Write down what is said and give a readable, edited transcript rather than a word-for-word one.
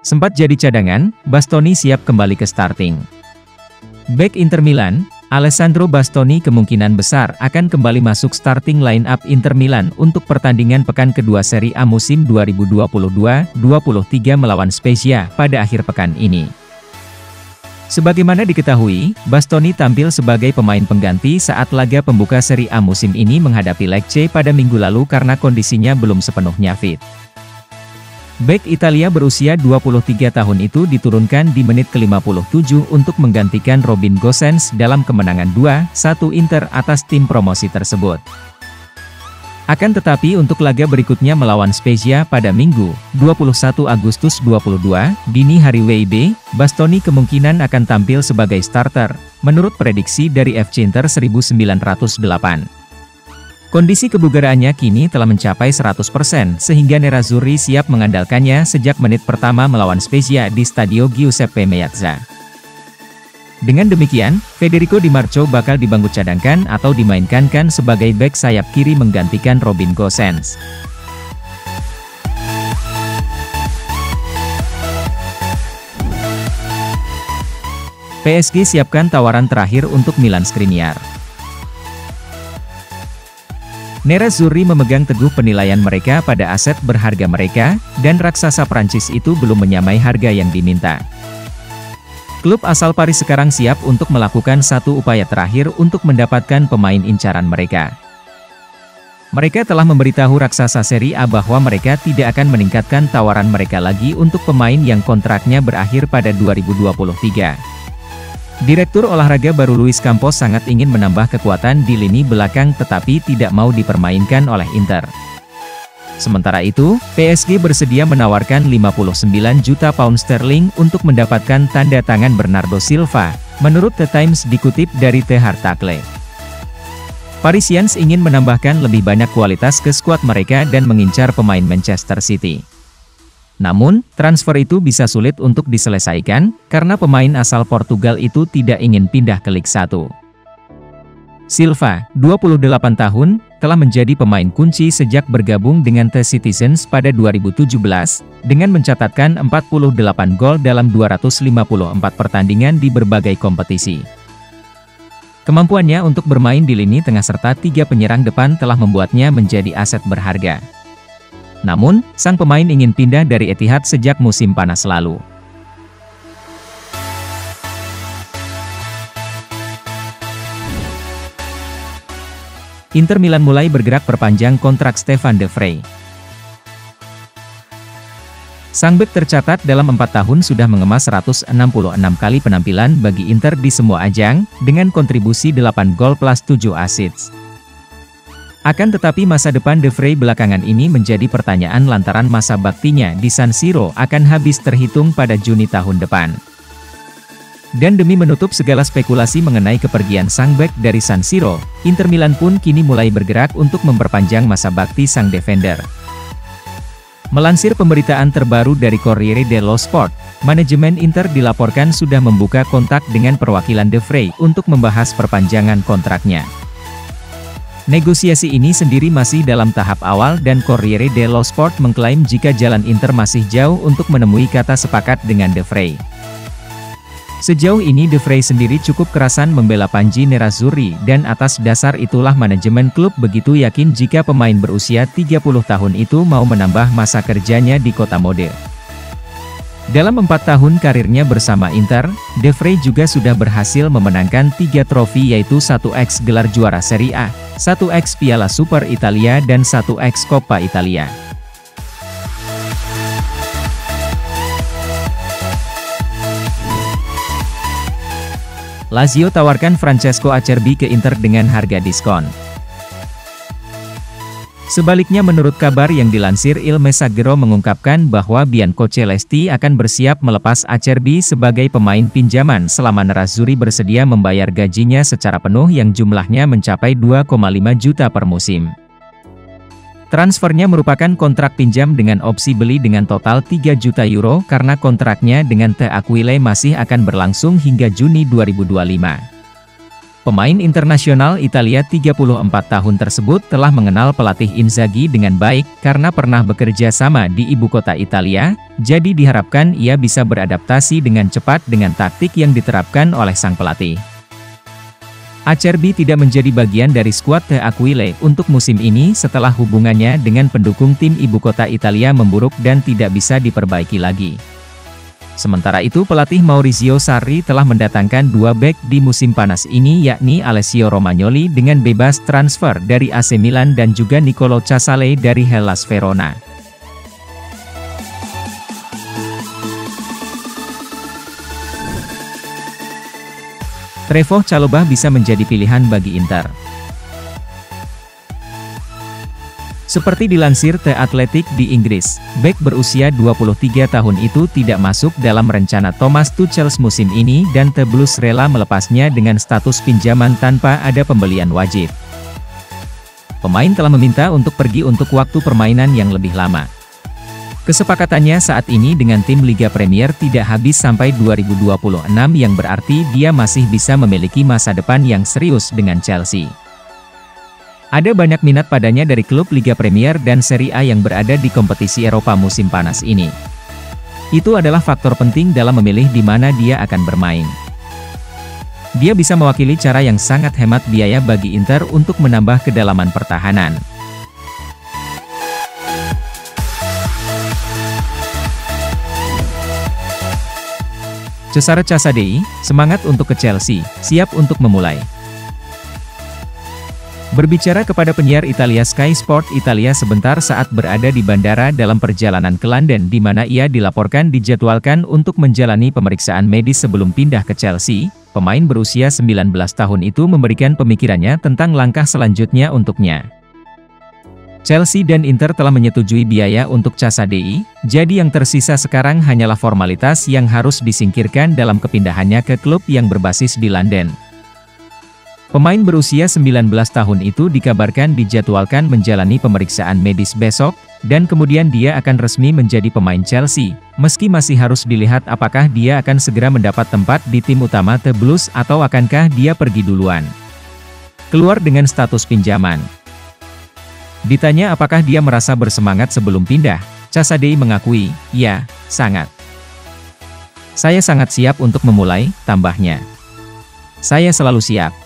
Sempat jadi cadangan, Bastoni siap kembali ke starting. Bek Inter Milan, Alessandro Bastoni kemungkinan besar akan kembali masuk starting line-up Inter Milan untuk pertandingan pekan kedua Serie A musim 2022-23 melawan Spezia pada akhir pekan ini. Sebagaimana diketahui, Bastoni tampil sebagai pemain pengganti saat laga pembuka Serie A musim ini menghadapi Lecce pada minggu lalu karena kondisinya belum sepenuhnya fit. Bek Italia berusia 23 tahun itu diturunkan di menit ke-57 untuk menggantikan Robin Gosens dalam kemenangan 2-1 Inter atas tim promosi tersebut. Akan tetapi untuk laga berikutnya melawan Spezia pada Minggu, 21 Agustus 22, dini hari WIB, Bastoni kemungkinan akan tampil sebagai starter, menurut prediksi dari FC Inter 1908. Kondisi kebugarannya kini telah mencapai 100% sehingga Nerazzurri siap mengandalkannya sejak menit pertama melawan Spezia di Stadio Giuseppe Meazza. Dengan demikian, Federico Dimarco bakal dibangun cadangkan atau dimainkan sebagai bek sayap kiri menggantikan Robin Gosens. PSG siapkan tawaran terakhir untuk Milan Skriniar. Nerazzurri memegang teguh penilaian mereka pada aset berharga mereka, dan raksasa Prancis itu belum menyamai harga yang diminta. Klub asal Paris sekarang siap untuk melakukan satu upaya terakhir untuk mendapatkan pemain incaran mereka. Mereka telah memberitahu raksasa Serie A bahwa mereka tidak akan meningkatkan tawaran mereka lagi untuk pemain yang kontraknya berakhir pada 2023. Direktur olahraga baru Luis Campos sangat ingin menambah kekuatan di lini belakang tetapi tidak mau dipermainkan oleh Inter. Sementara itu, PSG bersedia menawarkan 59 juta pound sterling untuk mendapatkan tanda tangan Bernardo Silva, menurut The Times dikutip dari The Hertacle. Parisians ingin menambahkan lebih banyak kualitas ke skuad mereka dan mengincar pemain Manchester City. Namun, transfer itu bisa sulit untuk diselesaikan, karena pemain asal Portugal itu tidak ingin pindah ke Liga 1. Silva, 28 tahun, telah menjadi pemain kunci sejak bergabung dengan The Citizens pada 2017, dengan mencatatkan 48 gol dalam 254 pertandingan di berbagai kompetisi. Kemampuannya untuk bermain di lini tengah serta 3 penyerang depan telah membuatnya menjadi aset berharga. Namun, sang pemain ingin pindah dari Etihad sejak musim panas lalu. Inter Milan mulai bergerak perpanjang kontrak Stefan de Vrij. Sang bek tercatat dalam 4 tahun sudah mengemas 166 kali penampilan bagi Inter di semua ajang, dengan kontribusi 8 gol plus 7 assist. Akan tetapi masa depan De Vrij belakangan ini menjadi pertanyaan lantaran masa baktinya di San Siro akan habis terhitung pada Juni tahun depan. Dan demi menutup segala spekulasi mengenai kepergian sang bek dari San Siro, Inter Milan pun kini mulai bergerak untuk memperpanjang masa bakti sang defender. Melansir pemberitaan terbaru dari Corriere dello Sport, manajemen Inter dilaporkan sudah membuka kontak dengan perwakilan De Vrij untuk membahas perpanjangan kontraknya. Negosiasi ini sendiri masih dalam tahap awal dan Corriere dello Sport mengklaim jika jalan Inter masih jauh untuk menemui kata sepakat dengan De Vrij. Sejauh ini De Vrij sendiri cukup kerasan membela Panji Nerazzurri dan atas dasar itulah manajemen klub begitu yakin jika pemain berusia 30 tahun itu mau menambah masa kerjanya di kota mode. Dalam 4 tahun karirnya bersama Inter, De Vrij juga sudah berhasil memenangkan 3 trofi yaitu 1x gelar juara Serie A, 1x Piala Super Italia dan 1x Coppa Italia. Lazio tawarkan Francesco Acerbi ke Inter dengan harga diskon. Sebaliknya menurut kabar yang dilansir Il Messaggero mengungkapkan bahwa Bianco Celesti akan bersiap melepas Acerbi sebagai pemain pinjaman selama Nerazzurri bersedia membayar gajinya secara penuh yang jumlahnya mencapai 2,5 juta per musim. Transfernya merupakan kontrak pinjam dengan opsi beli dengan total 3 juta euro karena kontraknya dengan L'Aquile masih akan berlangsung hingga Juni 2025. Pemain internasional Italia 34 tahun tersebut telah mengenal pelatih Inzaghi dengan baik karena pernah bekerja sama di ibu kota Italia, jadi diharapkan ia bisa beradaptasi dengan cepat dengan taktik yang diterapkan oleh sang pelatih. Acerbi tidak menjadi bagian dari skuad Teaquile untuk musim ini setelah hubungannya dengan pendukung tim ibu kota Italia memburuk dan tidak bisa diperbaiki lagi. Sementara itu pelatih Maurizio Sarri telah mendatangkan dua bek di musim panas ini yakni Alessio Romagnoli dengan bebas transfer dari AC Milan dan juga Nicolò Casale dari Hellas Verona. Trevoh Chalobah bisa menjadi pilihan bagi Inter. Seperti dilansir The Athletic di Inggris, bek berusia 23 tahun itu tidak masuk dalam rencana Thomas Tuchel musim ini dan The Blues rela melepasnya dengan status pinjaman tanpa ada pembelian wajib. Pemain telah meminta untuk pergi untuk waktu permainan yang lebih lama. Kesepakatannya saat ini dengan tim Liga Premier tidak habis sampai 2026 yang berarti dia masih bisa memiliki masa depan yang serius dengan Chelsea. Ada banyak minat padanya dari klub Liga Premier dan Serie A yang berada di kompetisi Eropa musim panas ini. Itu adalah faktor penting dalam memilih di mana dia akan bermain. Dia bisa mewakili cara yang sangat hemat biaya bagi Inter untuk menambah kedalaman pertahanan. Cesare Casadei, semangat untuk ke Chelsea, siap untuk memulai. Berbicara kepada penyiar Italia Sky Sport Italia sebentar saat berada di bandara dalam perjalanan ke London di mana ia dilaporkan dijadwalkan untuk menjalani pemeriksaan medis sebelum pindah ke Chelsea, pemain berusia 19 tahun itu memberikan pemikirannya tentang langkah selanjutnya untuknya. Chelsea dan Inter telah menyetujui biaya untuk Casadei, jadi yang tersisa sekarang hanyalah formalitas yang harus disingkirkan dalam kepindahannya ke klub yang berbasis di London. Pemain berusia 19 tahun itu dikabarkan dijadwalkan menjalani pemeriksaan medis besok, dan kemudian dia akan resmi menjadi pemain Chelsea, meski masih harus dilihat apakah dia akan segera mendapat tempat di tim utama The Blues atau akankah dia pergi duluan. Keluar dengan status pinjaman. Ditanya apakah dia merasa bersemangat sebelum pindah, Casadei mengakui, "Ya, sangat. Saya sangat siap untuk memulai," tambahnya. "Saya selalu siap.